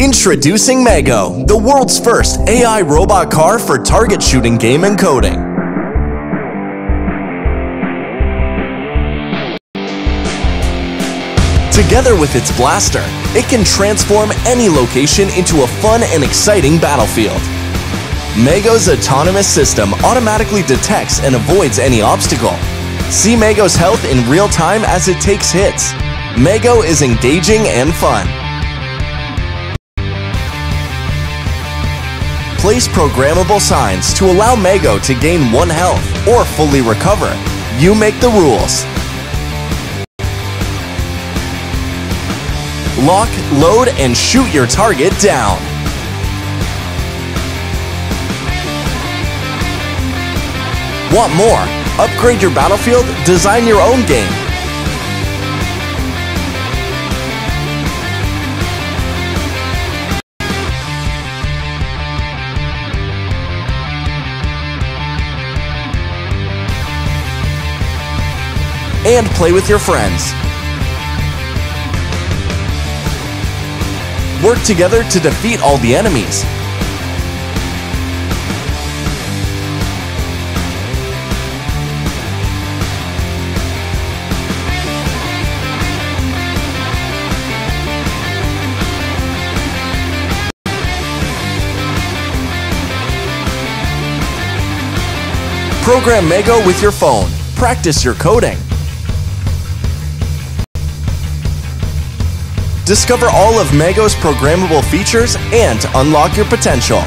Introducing MaeGo, the world's first AI robot car for target shooting game and coding. Together with its blaster, it can transform any location into a fun and exciting battlefield. MaeGo's autonomous system automatically detects and avoids any obstacle. See MaeGo's health in real time as it takes hits. MaeGo is engaging and fun. Place programmable signs to allow MaeGo to gain 1 health or fully recover. You make the rules. Lock, load, and shoot your target down. Want more? Upgrade your battlefield, design your own game. And play with your friends. Work together to defeat all the enemies. Program MaeGo with your phone. Practice your coding. Discover all of MaeGo's programmable features and unlock your potential.